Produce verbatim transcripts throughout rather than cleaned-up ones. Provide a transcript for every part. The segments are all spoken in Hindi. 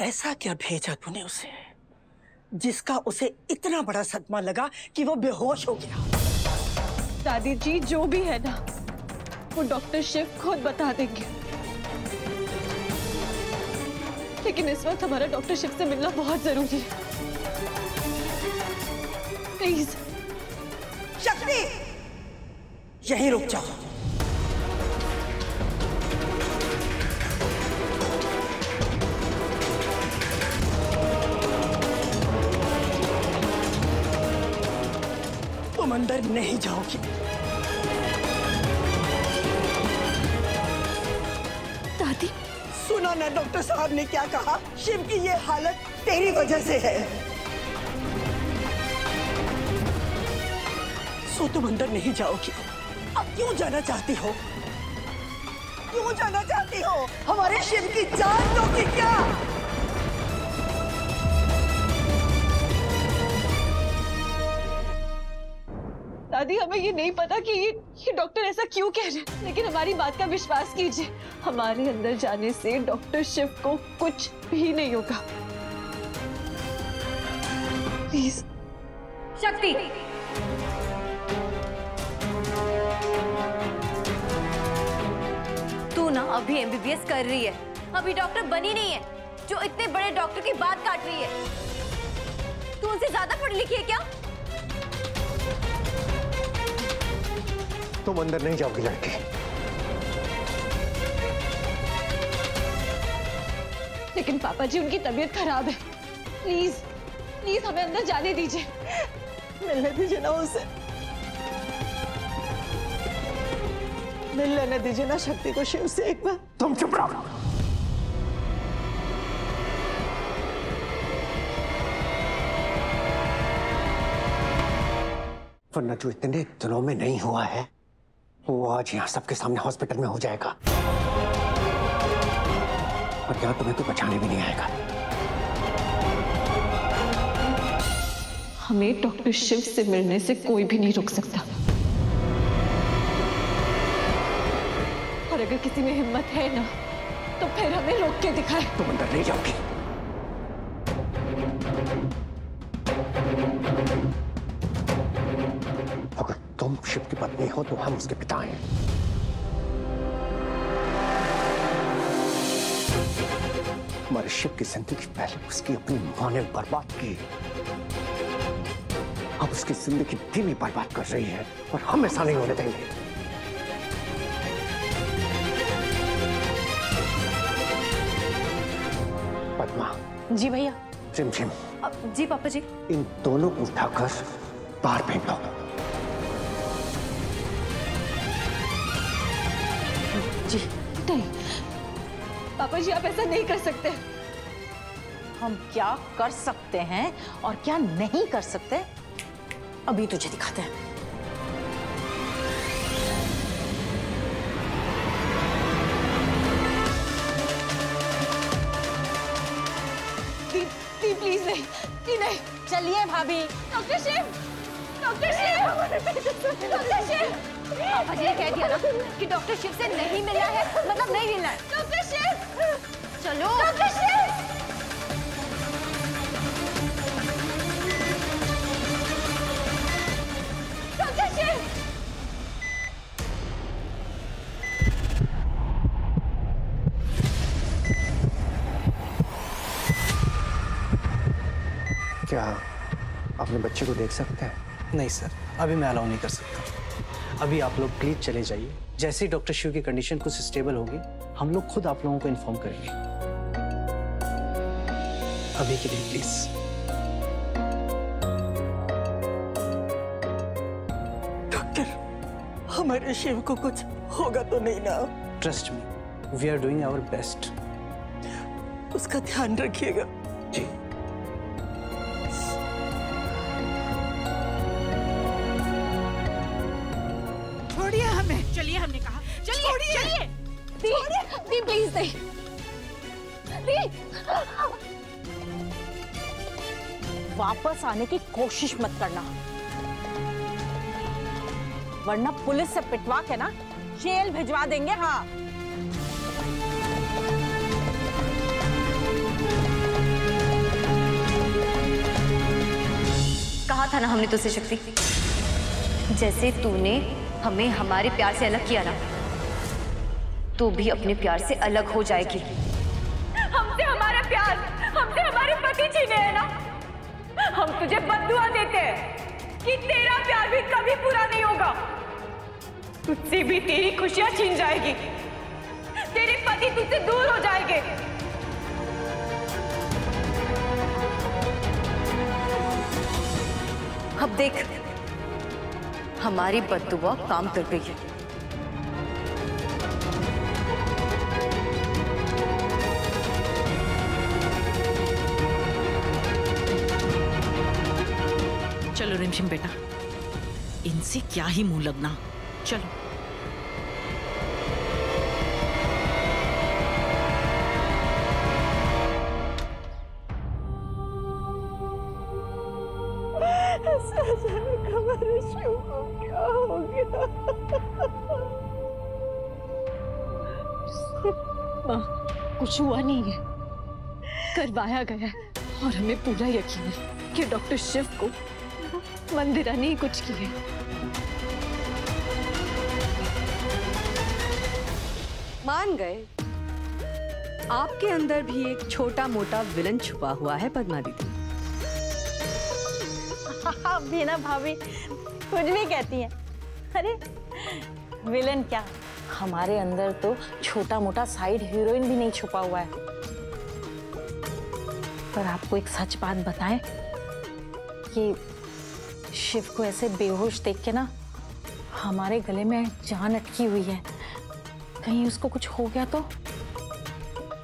ऐसा क्या भेजा तूने उसे जिसका उसे इतना बड़ा सदमा लगा कि वो बेहोश हो गया? दादी जी जो भी है ना वो डॉक्टर शिव खुद बता देंगे, लेकिन इस वक्त हमारा डॉक्टर शिव से मिलना बहुत जरूरी है। प्लीज शक्ति यहीं रुक जाओ। अंदर नहीं जाओगी। दादी सुना ना डॉक्टर साहब ने क्या कहा, शिव की ये हालत तेरी वजह से है। सो तुम अंदर नहीं जाओगी। अब क्यों जाना चाहती हो? क्यों जाना चाहती हो? हमारे शिव की जान दोगी क्या? दादी हमें ये नहीं पता कि ये, ये डॉक्टर ऐसा क्यों कह रहे हैं, लेकिन हमारी बात का विश्वास कीजिए, हमारे अंदर जाने से डॉक्टर शिव को कुछ भी नहीं होगा। प्लीज शक्ति तू ना अभी एमबीबीएस कर रही है, अभी डॉक्टर बनी नहीं है जो इतने बड़े डॉक्टर की बात काट रही है। तू उनसे ज्यादा पढ़ी लिखी है क्या? तुम अंदर नहीं जाओगी लड़की। लेकिन पापा जी उनकी तबीयत खराब है, प्लीज प्लीज हमें अंदर जाने दीजिए। मिलने दीजिए ना उसे, मिल लेने दीजिए ना शक्ति को शिव से एक बार। तुम चुप रहो। वरना जो इतने दिनों में नहीं हुआ है वो आज यहाँ सबके सामने हॉस्पिटल में हो जाएगा और यहाँ तुम्हें तो बचाने भी नहीं आएगा। हमें डॉक्टर शिव से मिलने से कोई भी नहीं रोक सकता, और अगर किसी में हिम्मत है ना तो फिर हमें रोक के दिखाए। तुम अंदर नहीं जाओगी। अगर तुम शिव की पत्नी हो तो हम उसके पिता हैं। हमारे शिव की जिंदगी पहले उसकी अपनी मां ने बर्बाद की, अब उसकी जिंदगी धीमी बर्बाद कर रही है और हम ऐसा नहीं होने देंगे। पद्मा। जी भैया। रिमझिम। जी पापा जी। इन दोनों को उठाकर बाहर फेंक दो। जी नहीं पापा जी आप ऐसा नहीं कर सकते। हम क्या कर सकते हैं और क्या नहीं कर सकते अभी तुझे दिखाते हैं। दी, दी प्लीज नहीं, दी नहीं। चलिए भाभी। Doctor Shiv, doctor Shiv, doctor Shiv. पापा जी ने कह दिया ना कि डॉक्टर शिव से नहीं मिलना है, मतलब नहीं मिलना है। डॉक्टर शिव चलो। डॉक्टर शिव डॉक्टर शिव क्या अपने बच्चे को देख सकते हैं? नहीं सर, अभी मैं अलाउ नहीं कर सकता। अभी आप लोग प्लीज चले जाइए। जैसे ही डॉक्टर शिव की कंडीशन कुछ स्टेबल होगी हम लोग खुद आप लोगों को इन्फॉर्म करेंगे। अभी के लिए प्लीज। डॉक्टर हमारे शिव को कुछ होगा तो नहीं ना? Trust me, we are doing our best. उसका ध्यान रखिएगा। जी चलिए, हमने कहा चलिए चलिए। दी, दी प्लीज नहीं। दी वापस आने की कोशिश मत करना, वरना पुलिस से पिटवा के ना जेल भिजवा देंगे। हाँ था ना हमने तुझसे शक्ति, जैसे तूने हमें हमारे प्यार से अलग किया ना, तू भी अपने प्यार से अलग हो जाएगी। हमसे हमारा प्यार, हमसे हमारे पति छीने है ना, हम तुझे बददुआ देते हैं कि तेरा प्यार भी कभी पूरा नहीं होगा, तुझसे भी तेरी खुशियां छीन जाएगी, तेरे पति तुझसे दूर हो जाएंगे। अब देख, हमारी बददुआ काम कर गई है। चलो रिमझिम बेटा, इनसे क्या ही मुंह लगना, चलो। कुछ हुआ नहीं है, करवाया गया है और हमें पूरा यकीन है कि डॉक्टर शिव को मंदिरा ने कुछ किया है। मान गए, आपके अंदर भी एक छोटा मोटा विलन छुपा हुआ है पद्मा दीदी। आप भी ना भाभी कुछ भी कहती हैं। अरे विलन क्या, हमारे अंदर तो छोटा मोटा साइड हीरोइन भी नहीं छुपा हुआ है। पर आपको एक सच बात बताएं कि शिव को ऐसे बेहोश देख के ना हमारे गले में जान अटकी हुई है, कहीं उसको कुछ हो गया तो?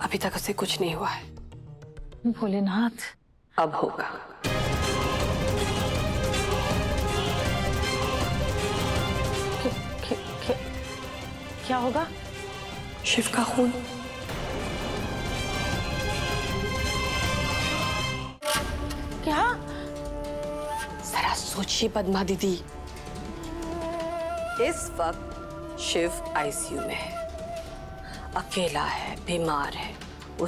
अभी तक उसे कुछ नहीं हुआ है भोलेनाथ, अब होगा। क्या होगा? शिव का खून। क्या? जरा सोचिए पद्मा दीदी, इस वक्त शिव आईसीयू में है, अकेला है, बीमार है,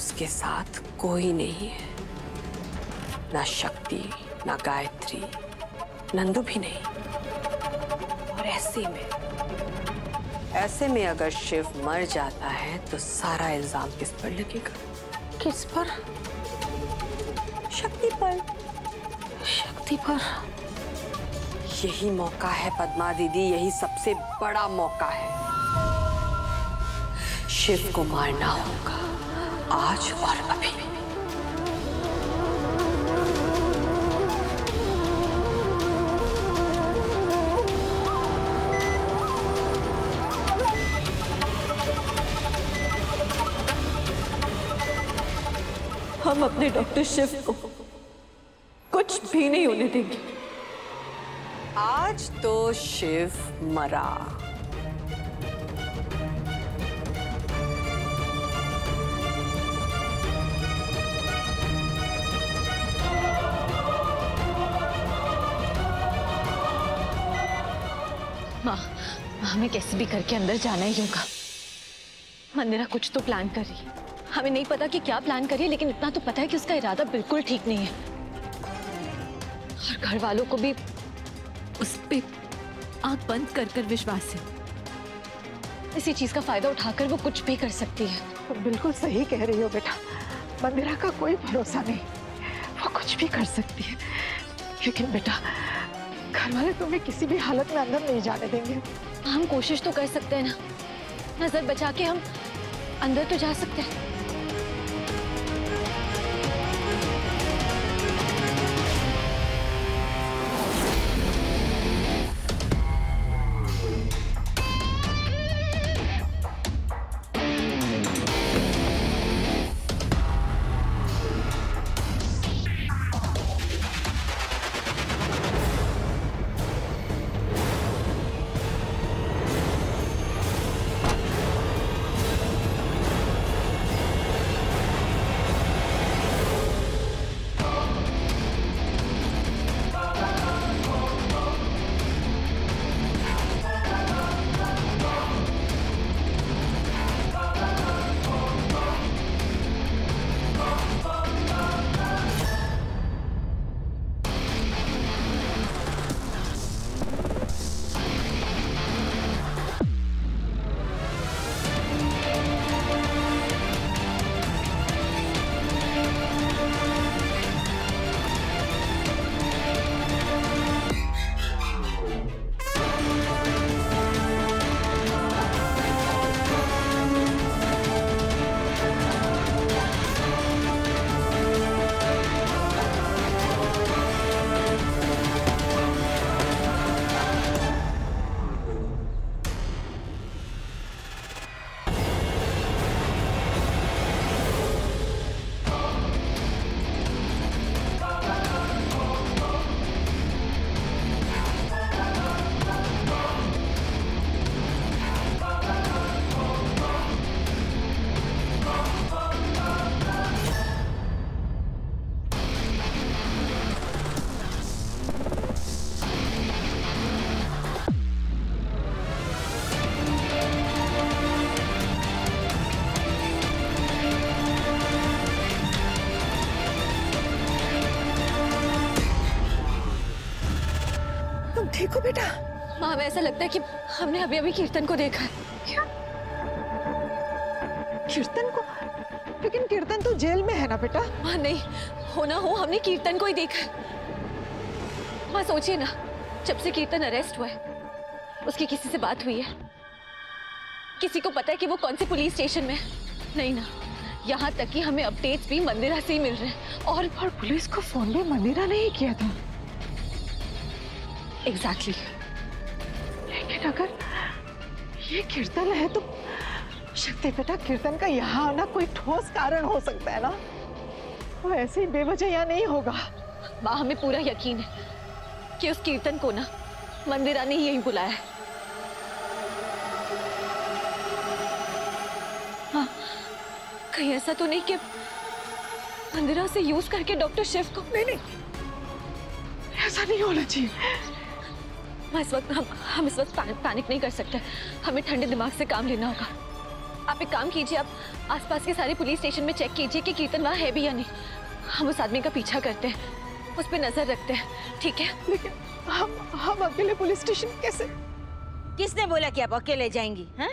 उसके साथ कोई नहीं है, ना शक्ति, ना गायत्री, नंदू भी नहीं। और ऐसे में ऐसे में अगर शिव मर जाता है तो सारा इल्जाम किस पर लगेगा? किस पर? शक्ति पर। शक्ति पर। यही मौका है पद्मा दीदी, यही सबसे बड़ा मौका है। शिव को मारना होगा, आज और अभी। हम अपने डॉक्टर शिव को कुछ भी नहीं होने देंगे। आज तो शिव मरा, माँ हमें कैसे भी करके अंदर जाना ही होगा। मंदिरा कुछ तो प्लान कर रही है, हमें नहीं पता कि क्या प्लान करिए, लेकिन इतना तो पता है कि उसका इरादा बिल्कुल ठीक नहीं है। और घर वालों को भी उस पे आंख बंद कर कर विश्वास है, इसी चीज का फायदा उठाकर वो कुछ भी कर सकती है। तुम बिल्कुल सही कह रही हो बेटा, मंदिरा का कोई भरोसा नहीं, वो कुछ भी कर सकती है। लेकिन बेटा घर वाले तुम्हें किसी भी हालत में अंदर नहीं जाने देंगे। हम कोशिश तो कर सकते हैं ना, नजर बचा के हम अंदर तो जा सकते हैं। ठीक हो बेटा? माँ, हमें ऐसा लगता है कि हमने अभी अभी कीर्तन को देखा है। क्या? कीर्तन को? लेकिन कीर्तन तो जेल में है ना बेटा? माँ नहीं, हो ना हो हमने कीर्तन को ही देखा है। माँ सोचिए ना, जब से कीर्तन अरेस्ट हुआ है उसकी किसी से बात हुई है? किसी को पता है कि वो कौन से पुलिस स्टेशन में है? नहीं ना, यहाँ तक कि हमें अपडेट्स भी मंदिरा से ही मिल रहे हैं। और पर पुलिस को फोन भी मंदिरा ने ही किया था। एग्जैक्टली। लेकिन अगर ये कीर्तन है तो शक्ति बेटा, कीर्तन का यहाँ आना कोई ठोस कारण हो सकता है ना? वो ऐसे ही बेवजह यहाँ नहीं होगा। माँ, हमें पूरा यकीन है कि उस कीर्तन को ना मंदिरा ने ही यहीं बुलाया है। हाँ, कहीं ऐसा तो नहीं कि मंदिरा से यूज करके डॉक्टर शिव को? नहीं नहीं, ऐसा नहीं होना चाहिए। हम इस वक्त हम हम इस वक्त पैनिक नहीं कर सकते। हमें ठंडे दिमाग से काम लेना होगा। आप एक काम कीजिए, आप आसपास के सारे पुलिस स्टेशन में चेक कीजिए कि कीर्तन वहाँ है भी या नहीं। हम उस आदमी का पीछा करते हैं, उस पर नजर रखते हैं, ठीक है? लेकिन हम हम अकेले पुलिस स्टेशन कैसे? किसने बोला कि आप अकेले जाएंगी? हाँ,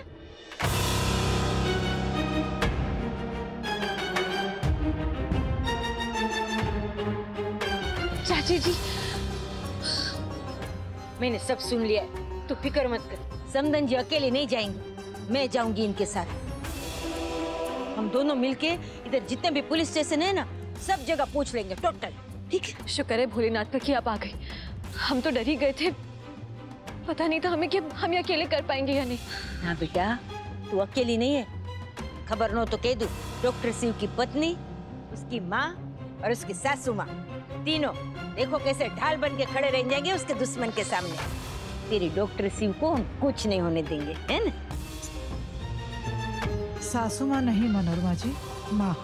चाची जी, मैंने सब सुन लिया है, तू फिक्र मत कर। समदन जी अकेले नहीं जाएंगी, मैं जाऊंगी इनके साथ। हम दोनों मिलके इधर जितने भी पुलिस स्टेशन है ना, सब जगह पूछ लेंगे टोटल, ठीक है? शुक्र है भोलेनाथ पर कि आप आ गई, हम तो डर ही गए थे। पता नहीं था हमें कि हम ये अकेले कर पाएंगे या नहीं। हाँ बेटा, तू अकेली नहीं है। खबर न हो तो कह दूं, डॉक्टर शिव की पत्नी, उसकी माँ और उसकी सासू माँ, तीनों देखो कैसे ढाल बन के खड़े रह जाएंगे उसके दुश्मन के सामने। तेरी डॉक्टर शिव को हम कुछ नहीं होने देंगे, है ना? सासू माँ नहीं मनोरमा जी, माँ।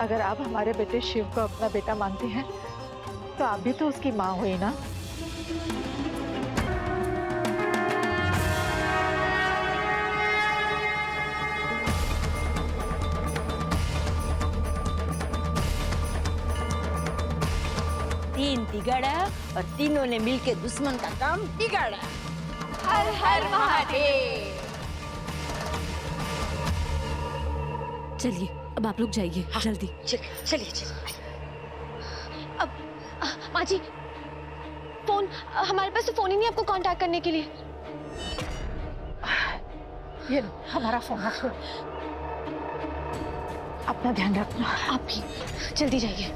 अगर आप हमारे बेटे शिव को अपना बेटा मानती हैं, तो आप भी तो उसकी माँ हुई ना? तीन तिगड़ा और तीनों ने मिलके दुश्मन का काम बिगाड़ा। हर हर महादेव। चलिए अब आप लोग जाइए। हाँ, जल्दी चलिए चलिए चलिए। अब माँ जी, फोन हमारे पास तो फोन ही नहीं आपको कांटेक्ट करने के लिए। ये हमारा फोन है। अपना ध्यान रखना, आप भी जल्दी जाइए।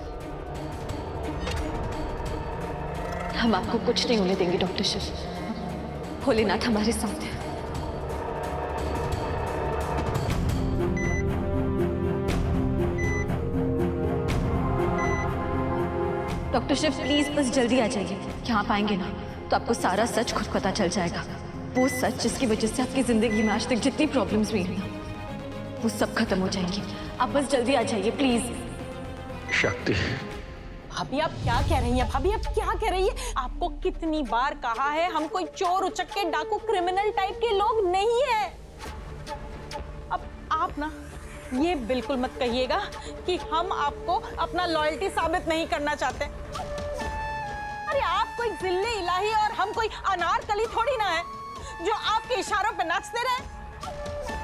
हम आपको कुछ नहीं होने देंगे डॉक्टर शिव। भोलेनाथ हमारे साथ है। डॉक्टर शिव प्लीज बस जल्दी आ जाइए। यहाँ पाएंगे ना तो आपको सारा सच खुद पता चल जाएगा। वो सच जिसकी वजह से आपकी जिंदगी में आज तक जितनी प्रॉब्लम्स हुई है ना, वो सब खत्म हो जाएंगी। आप बस जल्दी आ जाइए प्लीज। शक्ति, भाभी आप क्या कह रही हैं? भाभी आप क्या कह रही हैं? आपको कितनी बार कहा है हम कोई चोर उचक्के डाकू क्रिमिनल टाइप के लोग नहीं है। अब आप ना ये बिल्कुल मत कहिएगा कि हम आपको अपना लॉयल्टी साबित नहीं करना चाहते। अरे आप कोई जिल्ले इलाही और हम कोई अनारकली थोड़ी ना है जो आपके इशारों पर नाचते रहे।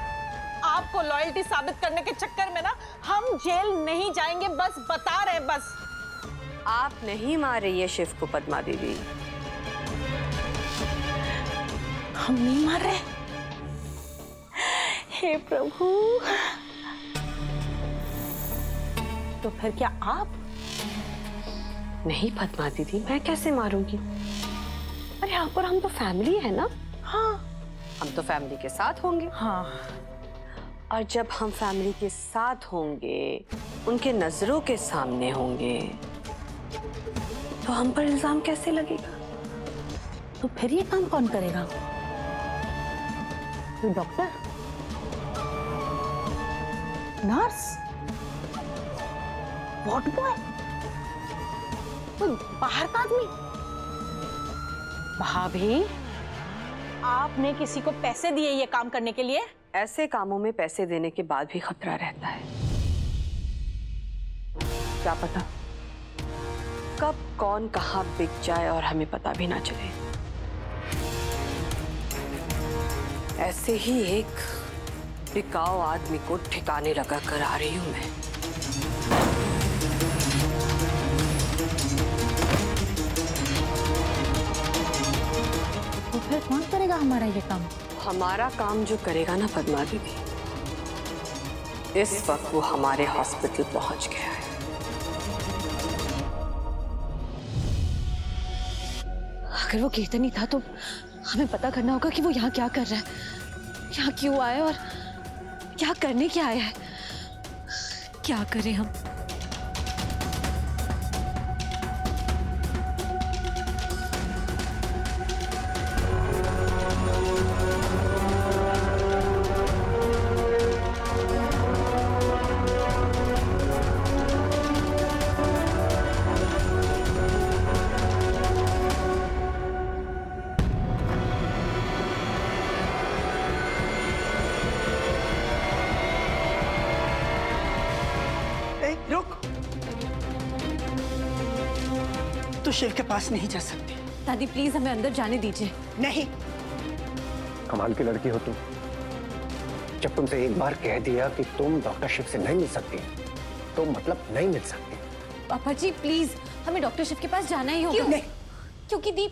आपको लॉयल्टी साबित करने के चक्कर में ना हम जेल नहीं जाएंगे, बस बता रहे। बस आप नहीं मार रही है शिव को पद्मा दीदी। हम नहीं मार रहे। हे प्रभु, तो फिर क्या आप? नहीं पद्मा दीदी, मैं कैसे मारूंगी? अरे यहाँ पर हम तो फैमिली है ना। हाँ, हम तो फैमिली के साथ होंगे। हाँ, और जब हम फैमिली के साथ होंगे, उनके नजरों के सामने होंगे, तो हम पर इल्जाम कैसे लगेगा? तो फिर ये काम कौन करेगा? तो डॉक्टर, नर्स, वार्ड बॉय, तो बाहर का आदमी। भाभी, आपने किसी को पैसे दिए ये काम करने के लिए? ऐसे कामों में पैसे देने के बाद भी खतरा रहता है। क्या पता कब कौन कहाँ बिक जाए और हमें पता भी ना चले। ऐसे ही एक बिकाऊ आदमी को ठिकाने लगा कर आ रही हूं मैं। तो फिर कौन करेगा हमारा ये काम? हमारा काम जो करेगा ना पद्मा दीदी, इस वक्त वो हमारे हॉस्पिटल पहुंच गया है। अगर वो कीर्तन ही था तो हमें पता करना होगा कि वो यहाँ क्या कर रहा है, यहाँ क्यों आया और क्या करने क्या आया है। क्या करें हम? तो शिव के पास नहीं जा सकती। दादी प्लीज हमें अंदर जाने दीजिए। नहीं। कमाल की लड़की हो तुम। जब तुमसे एक बार कह दिया कि तुम डॉक्टर शिव से नहीं मिल सकती, तो मतलब नहीं मिल सकती। पापा जी प्लीज हमें डॉक्टर शिव के पास जाना ही होगा। क्यों? नहीं। क्योंकि दीप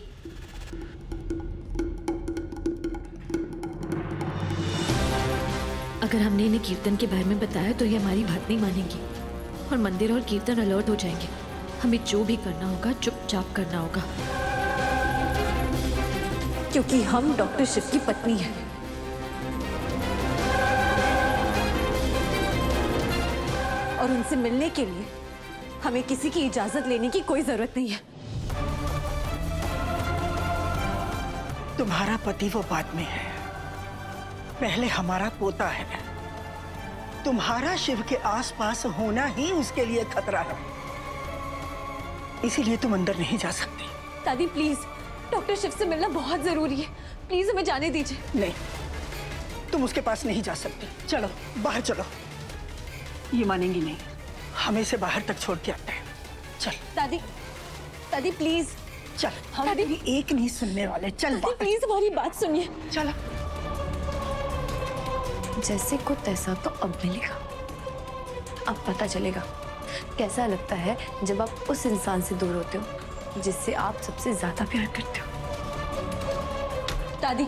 अगर हमने इन्हें कीर्तन के बारे में बताया तो ये हमारी बात नहीं मानेंगी और मंदिर और कीर्तन अलर्ट हो जाएंगे। हमें जो भी करना होगा चुपचाप करना होगा, क्योंकि हम डॉक्टर शिव की पत्नी हैं। और उनसे मिलने के लिए हमें किसी की इजाजत लेने की कोई जरूरत नहीं है। तुम्हारा पति वो बाद में है, पहले हमारा पोता है। तुम्हारा शिव के आसपास होना ही उसके लिए खतरा है, इसीलिए तुम अंदर नहीं जा सकती। दादी प्लीज डॉक्टर शिव से मिलना बहुत जरूरी है, प्लीज हमें जाने दीजिए। नहीं, तुम उसके पास नहीं जा सकती। चलो बाहर चलो। ये मानेंगी नहीं, हमें इसे बाहर तक छोड़ के आते हैं। चल दादी, दादी प्लीज चल। हम दादी भी एक नहीं सुनने वाले। चल दादी प्लीज हमारी बात सुनिए। चलो। जैसे को तैसा तो अब मिलेगा। अब पता चलेगा कैसा लगता है जब आप उस इंसान से दूर होते हो जिससे आप सबसे ज्यादा प्यार करते हो। दादी,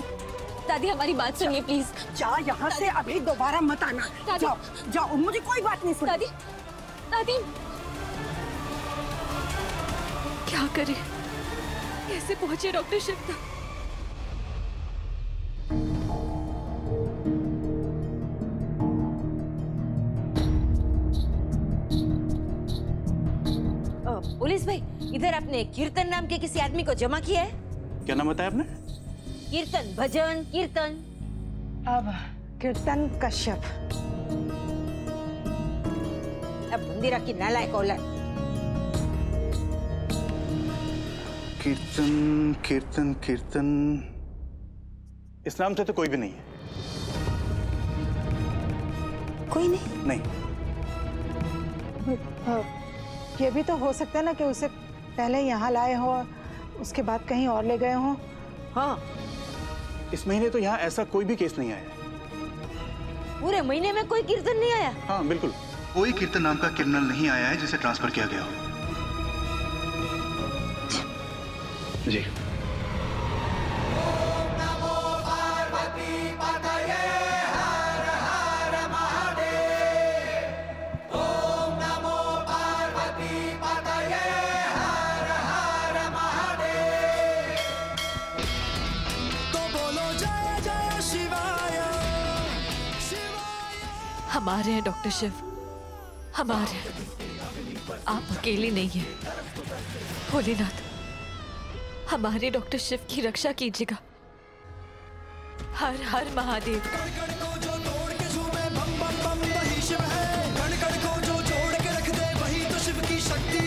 दादी हमारी बात सुनिए प्लीज। जा यहाँ से, अभी दोबारा मत आना। जाओ, जाओ, मुझे कोई बात नहीं सुन। दादी, दादी क्या करें? कैसे पहुंचे डॉक्टर शिव तक? पुलिस भाई, इधर आपने कीर्तन नाम के किसी आदमी को जमा किया है। क्या नाम बताया आपने? कीर्तन, भजन कीर्तन। अब कीर्तन कश्यप। अब मंदिरा की नालायक औलाद। कीर्तन कीर्तन कीर्तन, इस नाम से तो कोई भी नहीं है। कोई नहीं? नहीं। आ, ये भी तो हो सकता है ना कि उसे पहले यहाँ लाए हो और उसके बाद कहीं और ले गए हो। हाँ, इस महीने तो यहाँ ऐसा कोई भी केस नहीं आया। पूरे महीने में कोई कीर्तन नहीं आया? हाँ बिल्कुल, कोई कीर्तन नाम का क्रिमिनल नहीं आया है जिसे ट्रांसफर किया गया हो। जी हमारे हैं डॉक्टर शिव, हमारे हैं। आप अकेले नहीं हैं भोलेनाथ। हमारे डॉक्टर शिव की रक्षा कीजिएगा। हर हर महादेव। जो तोड़ के शिव है, गण गण को जो जोड़ के रख दे वही तो शिव की शक्ति।